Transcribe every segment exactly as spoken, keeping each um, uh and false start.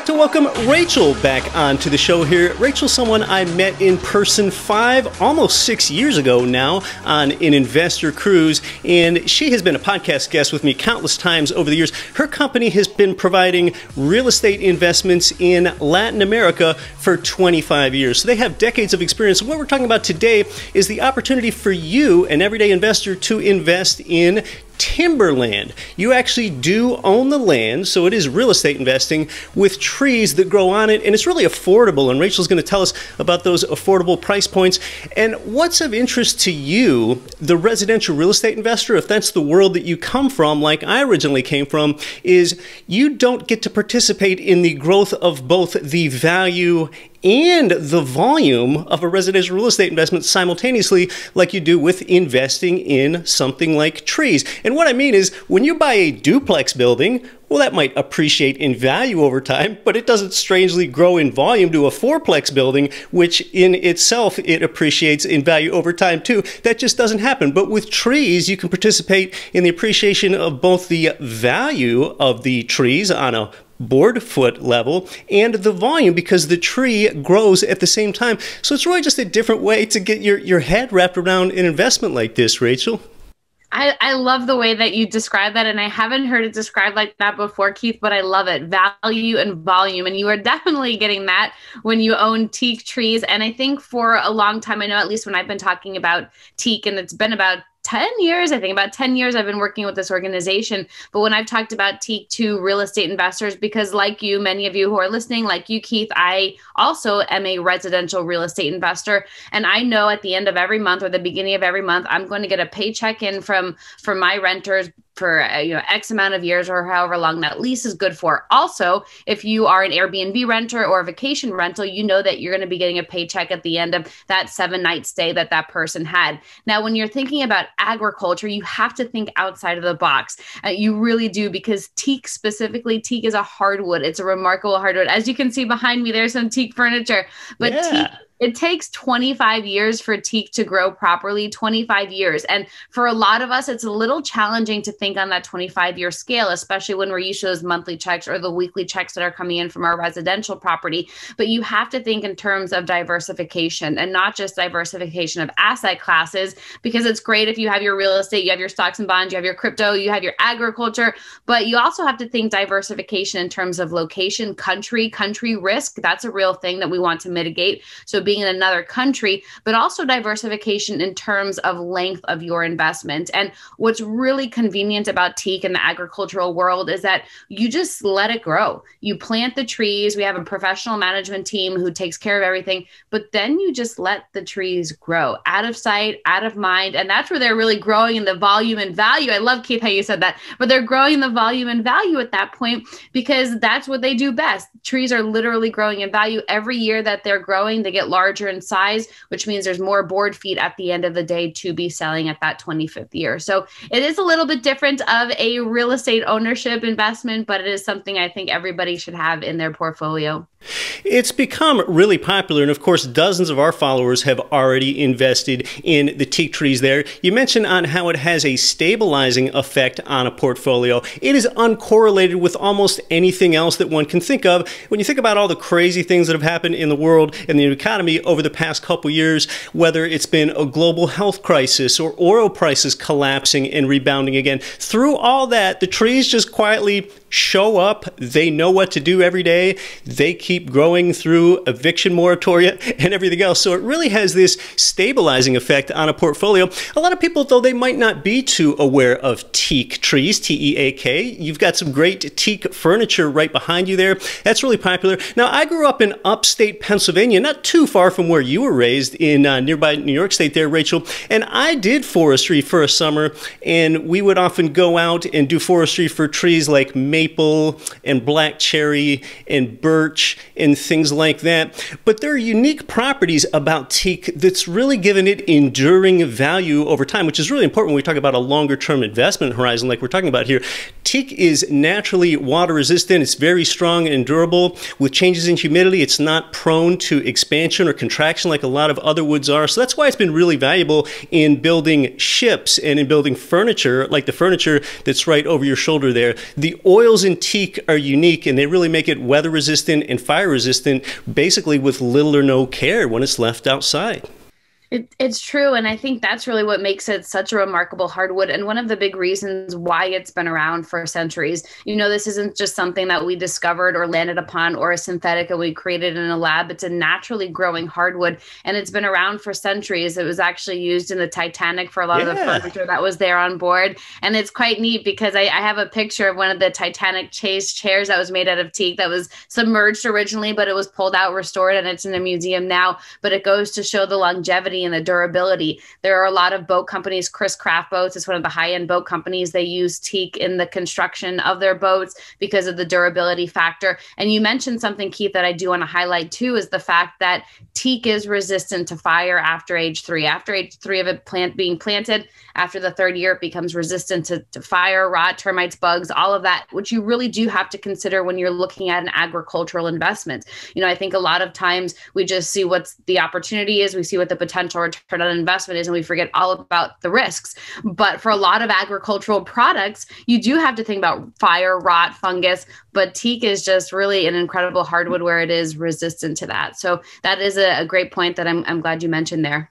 like to welcome Rachel back onto the show here. Rachel, someone I met in person five, almost six years ago now on an investor cruise, and she has been a podcast guest with me countless times over the years. Her company has been providing real estate investments in Latin America for twenty-five years. So they have decades of experience. What we're talking about today is the opportunity for you, an everyday investor, to invest in timberland. You actually do own the land, so it is real estate investing with trees that grow on it, and it's really affordable, and Rachel's going to tell us about those affordable price points. And what's of interest to you, the residential real estate investor, if that's the world that you come from, like I originally came from, is you don't get to participate in the growth of both the value and the volume of a residential real estate investment simultaneously like you do with investing in something like trees. And what I mean is, when you buy a duplex building, well, that might appreciate in value over time, but it doesn't strangely grow in volume to a fourplex building, which in itself, it appreciates in value over time too. That just doesn't happen. But with trees, you can participate in the appreciation of both the value of the trees on a board foot level and the volume, because the tree grows at the same time. So it's really just a different way to get your, your head wrapped around an investment like this, Rachel. I, I love the way that you describe that, and I haven't heard it described like that before, Keith, but I love it. Value and volume, and you are definitely getting that when you own teak trees. And I think for a long time, I know at least when I've been talking about teak, and it's been about ten years, I think about ten years I've been working with this organization. But when I've talked about teak to real estate investors, because like you, many of you who are listening, like you, Keith, I also am a residential real estate investor. And I know at the end of every month or the beginning of every month, I'm going to get a paycheck in from, from my renters for you know X amount of years or however long that lease is good for. Also, if you are an Airbnb renter or a vacation rental, you know that you're going to be getting a paycheck at the end of that seven night stay that that person had. Now, when you're thinking about agriculture, you have to think outside of the box. Uh, you really do, because teak specifically, teak is a hardwood. It's a remarkable hardwood. As you can see behind me, there's some teak furniture, but yeah. teak It takes twenty-five years for teak to grow properly, twenty-five years. And for a lot of us, it's a little challenging to think on that twenty-five year scale, especially when we're used to those monthly checks or the weekly checks that are coming in from our residential property. But you have to think in terms of diversification, and not just diversification of asset classes, because it's great if you have your real estate, you have your stocks and bonds, you have your crypto, you have your agriculture, but you also have to think diversification in terms of location, country, country risk. That's a real thing that we want to mitigate. So being in another country, but also diversification in terms of length of your investment. And what's really convenient about teak in the agricultural world is that you just let it grow. You plant the trees. We have a professional management team who takes care of everything, but then you just let the trees grow out of sight, out of mind. And that's where they're really growing in the volume and value. I love, Keith, how you said that, but they're growing the volume and value at that point, because that's what they do best. Trees are literally growing in value. Every year that they're growing, they get larger. larger in size, which means there's more board feet at the end of the day to be selling at that twenty-fifth year. So it is a little bit different of a real estate ownership investment, but it is something I think everybody should have in their portfolio. It's become really popular, and of course, dozens of our followers have already invested in the teak trees there. You mentioned on how it has a stabilizing effect on a portfolio. It is uncorrelated with almost anything else that one can think of. When you think about all the crazy things that have happened in the world and the economy over the past couple years, whether it's been a global health crisis or oil prices collapsing and rebounding again, through all that, the trees just quietly show up. They know what to do every day. They keep growing through eviction moratoria and everything else. So it really has this stabilizing effect on a portfolio. A lot of people, though, they might not be too aware of teak trees, T E A K. You've got some great teak furniture right behind you there. That's really popular. Now, I grew up in upstate Pennsylvania, not too far from where you were raised in uh, nearby New York State there, Rachel. And I did forestry for a summer, and we would often go out and do forestry for trees like maple, maple and black cherry and birch and things like that. But there are unique properties about teak that's really given it enduring value over time, which is really important when we talk about a longer term investment horizon like we're talking about here. teak is naturally water resistant. It's very strong and durable. With changes in humidity, it's not prone to expansion or contraction like a lot of other woods are. So that's why it's been really valuable in building ships and in building furniture, like the furniture that's right over your shoulder there. The oils in teak are unique, and they really make it weather resistant and fire resistant, basically with little or no care when it's left outside. It, it's true, and I think that's really what makes it such a remarkable hardwood, and one of the big reasons why it's been around for centuries. You know, this isn't just something that we discovered or landed upon or a synthetic that we created in a lab. It's a naturally growing hardwood, and it's been around for centuries. It was actually used in the Titanic for a lot yeah. of the furniture that was there on board, and it's quite neat because I, I have a picture of one of the Titanic chase chairs that was made out of teak that was submerged originally, but it was pulled out, restored, and it's in a museum now. But it goes to show the longevity and the durability. There are a lot of boat companies. Chris Craft Boats is one of the high-end boat companies. They use teak in the construction of their boats because of the durability factor. And you mentioned something, Keith, that I do want to highlight too, is the fact that teak is resistant to fire after age three. After age three of a plant being planted, after the third year, it becomes resistant to, to fire, rot, termites, bugs, all of that, which you really do have to consider when you're looking at an agricultural investment. You know, I think a lot of times we just see what the opportunity is, we see what the potential return on investment is, and we forget all about the risks. But for a lot of agricultural products, you do have to think about fire, rot, fungus, but teak is just really an incredible hardwood where it is resistant to that. So that is a, a great point that I'm, I'm glad you mentioned there.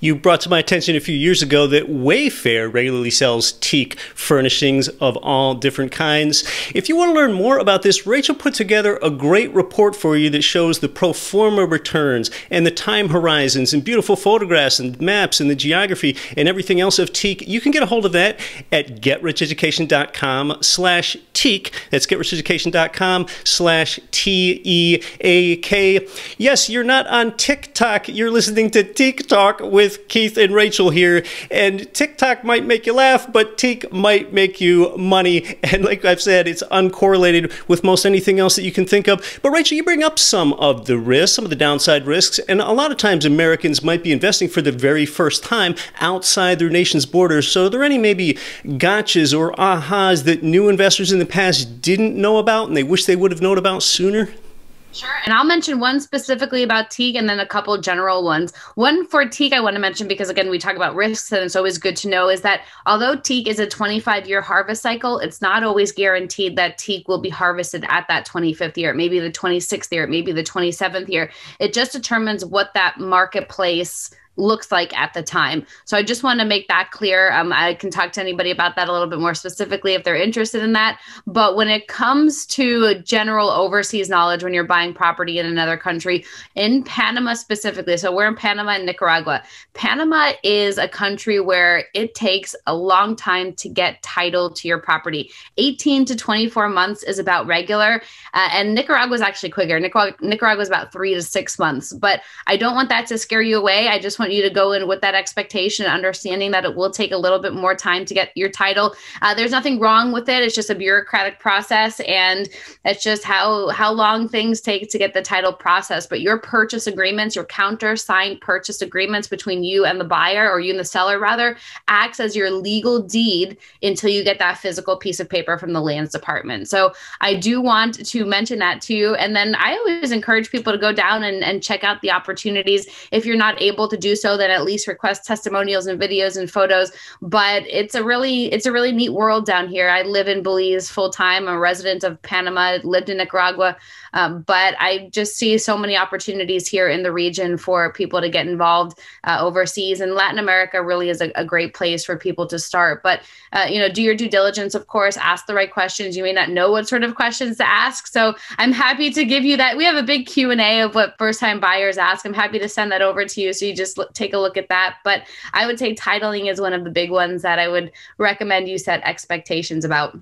You brought to my attention a few years ago that Wayfair regularly sells teak furnishings of all different kinds. If you want to learn more about this, Rachel put together a great report for you that shows the pro forma returns and the time horizons and beautiful photographs and maps and the geography and everything else of teak. You can get a hold of that at get rich education dot com slash teak. That's get rich education dot com slash T E A K. Yes, you're not on TikTok. You're listening to Teak Talk with Keith and Rachel here, and TikTok might make you laugh, but teak might make you money. And like I've said, it's uncorrelated with most anything else that you can think of. But Rachel, you bring up some of the risks, some of the downside risks, and a lot of times Americans might be investing for the very first time outside their nation's borders. So are there any maybe gotchas or ahas that new investors in the past didn't know about and they wish they would have known about sooner? Sure. And I'll mention one specifically about teak and then a couple general ones. One for teak I want to mention because, again, we talk about risks and it's always good to know is that although teak is a twenty-five year harvest cycle, it's not always guaranteed that teak will be harvested at that twenty-fifth year. It may be the twenty-sixth year. It may be the twenty-seventh year. It just determines what that marketplace looks like at the time. So I just want to make that clear. Um, I can talk to anybody about that a little bit more specifically if they're interested in that. But when it comes to general overseas knowledge, when you're buying property in another country, in Panama specifically, so we're in Panama and Nicaragua. Panama is a country where it takes a long time to get title to your property. eighteen to twenty-four months is about regular. Uh, and Nicaragua is actually quicker. Nicaragua, Nicaragua is about three to six months. But I don't want that to scare you away. I just want you to go in with that expectation, understanding that it will take a little bit more time to get your title. Uh, there's nothing wrong with it. It's just a bureaucratic process, and it's just how how long things take to get the title process. But your purchase agreements, your counter-signed purchase agreements between you and the buyer, or you and the seller rather, acts as your legal deed until you get that physical piece of paper from the lands department. So I do want to mention that to you. And then I always encourage people to go down and, and check out the opportunities. If you're not able to do so, then at least request testimonials and videos and photos. But it's a really it's a really neat world down here. I live in Belize full time. I'm a resident of Panama, lived in Nicaragua, um, but I just see so many opportunities here in the region for people to get involved uh, overseas. And Latin America really is a, a great place for people to start. But uh, you know, do your due diligence, of course. Ask the right questions. You may not know what sort of questions to ask, so I'm happy to give you that. We have a big Q and A of what first-time buyers ask. I'm happy to send that over to you, so you just take a look at that. But I would say titling is one of the big ones that I would recommend you set expectations about.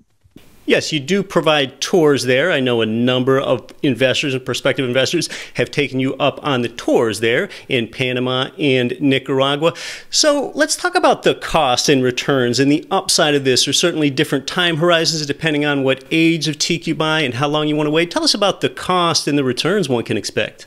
Yes, you do provide tours there. I know a number of investors and prospective investors have taken you up on the tours there in Panama and Nicaragua. So let's talk about the costs and returns and the upside of this. There's certainly different time horizons depending on what age of teak you buy and how long you want to wait. Tell us about the cost and the returns one can expect.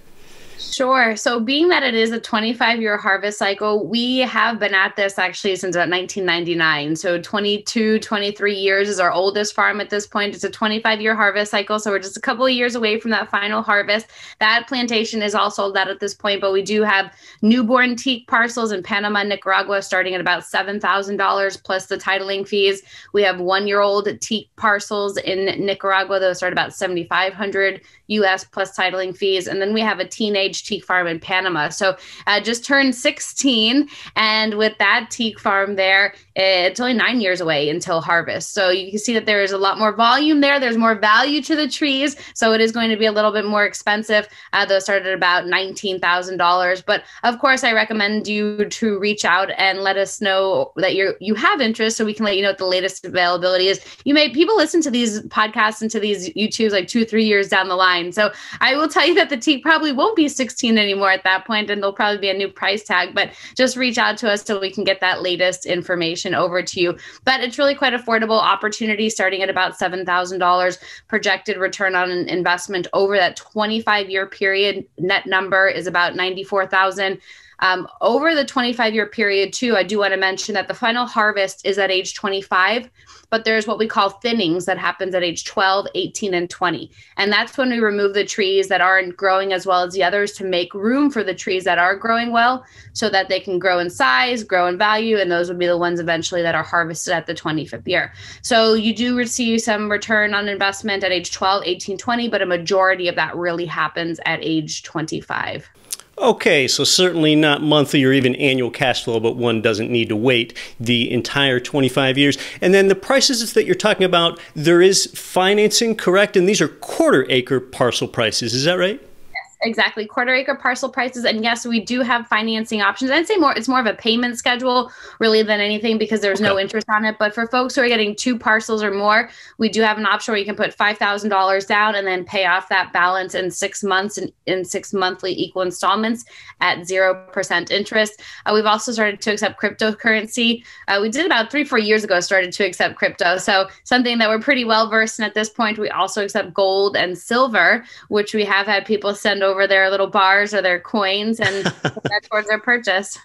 Sure. So being that it is a twenty-five year harvest cycle, we have been at this actually since about nineteen ninety-nine. So twenty-two, twenty-three years is our oldest farm at this point. It's a twenty-five year harvest cycle. So we're just a couple of years away from that final harvest. That plantation is all sold out at this point, but we do have newborn teak parcels in Panama and Nicaragua starting at about seven thousand dollars plus the titling fees. We have one year old teak parcels in Nicaragua. Those start about seven thousand five hundred dollars U S plus titling fees. And then we have a teenage teak farm in Panama. So uh, just turned sixteen. And with that teak farm there, it's only nine years away until harvest. So you can see that there is a lot more volume there. There's more value to the trees. So it is going to be a little bit more expensive. Uh, those started at about nineteen thousand dollars. But of course, I recommend you to reach out and let us know that you you have interest so we can let you know what the latest availability is. You may, people listen to these podcasts and to these YouTubes like two, three years down the line. So I will tell you that the teak probably won't be sixteen anymore at that point, and there'll probably be a new price tag, but just reach out to us so we can get that latest information over to you. But it's really quite affordable opportunity starting at about seven thousand dollars. Projected return on an investment over that twenty-five year period net number is about ninety-four thousand dollars. Um, over the twenty-five year period too, I do want to mention that the final harvest is at age twenty-five, but there's what we call thinnings that happens at age twelve, eighteen, and twenty. And that's when we remove the trees that aren't growing as well as the others to make room for the trees that are growing well so that they can grow in size, grow in value, and those would be the ones eventually that are harvested at the twenty-fifth year. So you do receive some return on investment at age twelve, eighteen, twenty, but a majority of that really happens at age twenty-five. Okay, so certainly not monthly or even annual cash flow, but one doesn't need to wait the entire twenty-five years. And then the prices that you're talking about, there is financing, correct? And these are quarter acre parcel prices, is that right? Exactly. Quarter acre parcel prices. And yes, we do have financing options. I'd say more, it's more of a payment schedule really than anything because there's okay. no interest on it. But for folks who are getting two parcels or more, we do have an option where you can put five thousand dollars down and then pay off that balance in six months and in, in six monthly equal installments at zero percent interest. Uh, we've also started to accept cryptocurrency. Uh, we did about three, four years ago, started to accept crypto. So something that we're pretty well versed in at this point. We also accept gold and silver, which we have had people send over their little bars or their coins and put that towards their purchase.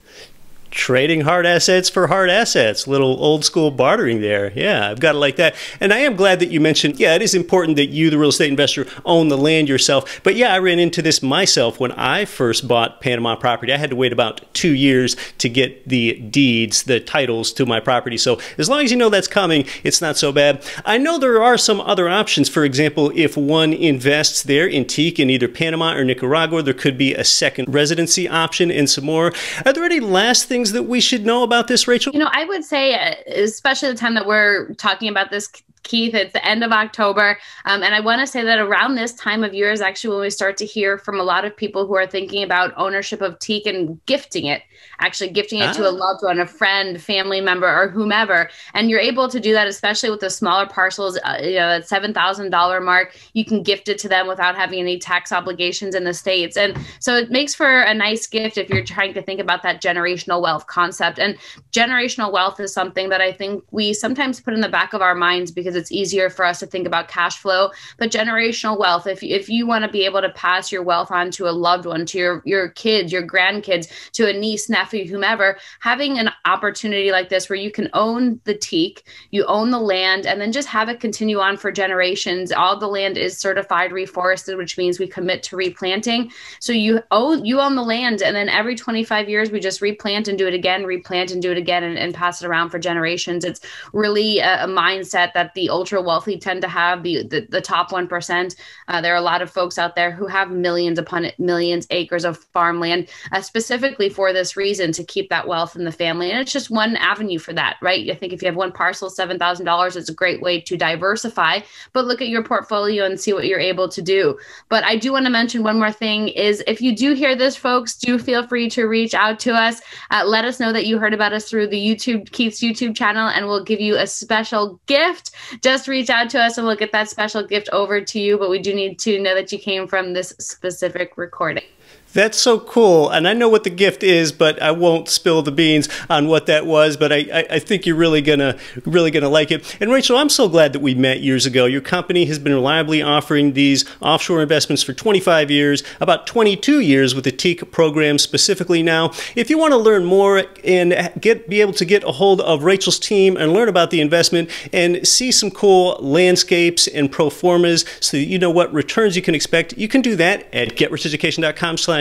Trading hard assets for hard assets, little old school bartering there. Yeah, I've got it like that. And I am glad that you mentioned, yeah, it is important that you, the real estate investor, own the land yourself. But yeah, I ran into this myself when I first bought Panama property. I had to wait about two years to get the deeds, the titles to my property. So as long as you know that's coming, it's not so bad. I know there are some other options. For example, if one invests there in teak in either Panama or Nicaragua, there could be a second residency option and some more. Are there any last things that we should know about this, Rachel? You know, I would say, especially the time that we're talking about this, Keith, it's the end of October. Um, and I want to say that around this time of year is actually when we start to hear from a lot of people who are thinking about ownership of teak and gifting it, actually gifting it ah. to a loved one, a friend, family member, or whomever. And you're able to do that, especially with the smaller parcels, uh, you know, at seven thousand dollar mark, you can gift it to them without having any tax obligations in the States. And so it makes for a nice gift if you're trying to think about that generational wealth concept. And generational wealth is something that I think we sometimes put in the back of our minds because it's easier for us to think about cash flow, but generational wealth, if, if you want to be able to pass your wealth on to a loved one, to your, your kids, your grandkids, to a niece, nephew, whomever, having an opportunity like this where you can own the teak, you own the land, and then just have it continue on for generations. All the land is certified reforested, which means we commit to replanting. So you own, you own the land, and then every twenty-five years, we just replant and do it again, replant and do it again, and, and pass it around for generations. It's really a, a mindset that the The ultra wealthy tend to have, the the, the top one percent. Uh, there are a lot of folks out there who have millions upon millions acres of farmland, uh, specifically for this reason, to keep that wealth in the family. And it's just one avenue for that, right? I think if you have one parcel, seven thousand dollars, it's a great way to diversify, but look at your portfolio and see what you're able to do. But I do want to mention one more thing is if you do hear this, folks, do feel free to reach out to us. Uh, let us know that you heard about us through the YouTube, Keith's YouTube channel, and we'll give you a special gift. Just reach out to us and we'll get that special gift over to you. But we do need to know that you came from this specific recording. That's so cool, and I know what the gift is, but I won't spill the beans on what that was, but I, I, I think you're really gonna really gonna like it. And Rachel, I'm so glad that we met years ago. Your company has been reliably offering these offshore investments for twenty-five years, about twenty-two years with the T E A C program specifically now. If you want to learn more and get be able to get a hold of Rachel's team and learn about the investment and see some cool landscapes and pro formas so that you know what returns you can expect, you can do that at get rich education dot com slash T E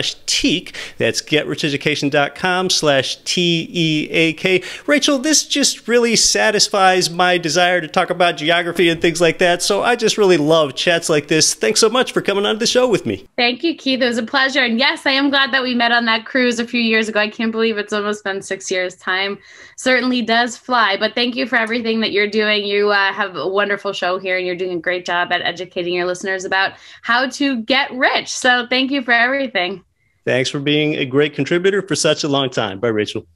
A C. That's get rich education dot com slash T E A K. Rachel, this just really satisfies my desire to talk about geography and things like that. So I just really love chats like this. Thanks so much for coming on the show with me. Thank you, Keith. It was a pleasure. And yes, I am glad that we met on that cruise a few years ago. I can't believe it's almost been six years. Time certainly does fly. But thank you for everything that you're doing. You uh, have a wonderful show here, and you're doing a great job at educating your listeners about how to get rich. So thank you for everything. Thanks for being a great contributor for such a long time. Bye, Rachel.